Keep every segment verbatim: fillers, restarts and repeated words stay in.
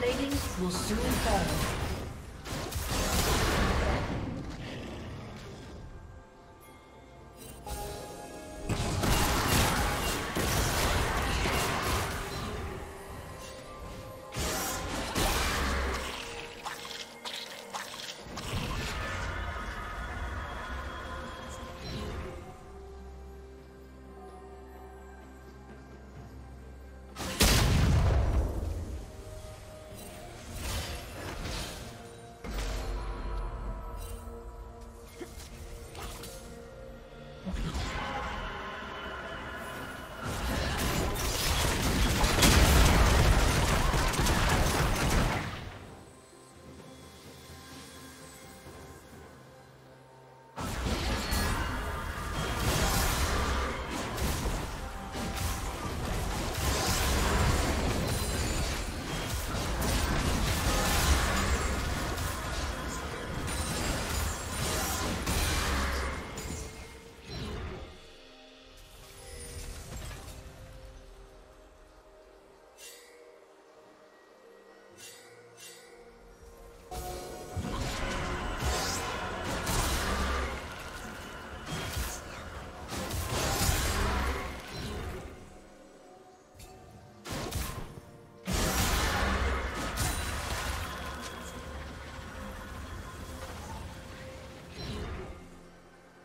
plating will soon fall.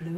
Blue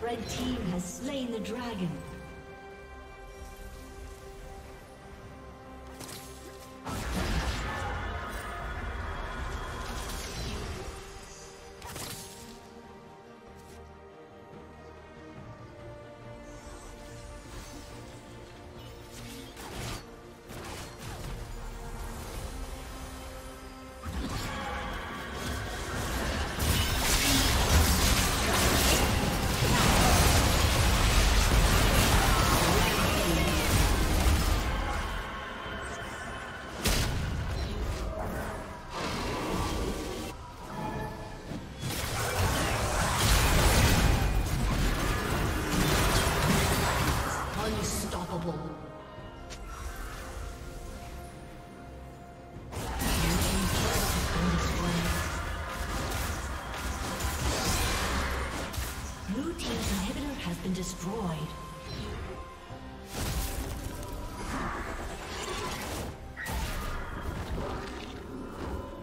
Red team has slain the dragon. Destroyed.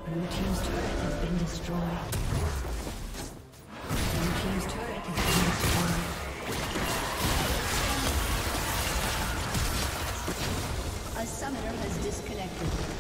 Blue team's turret has been destroyed. Blue team's turret has been destroyed. A summoner has disconnected.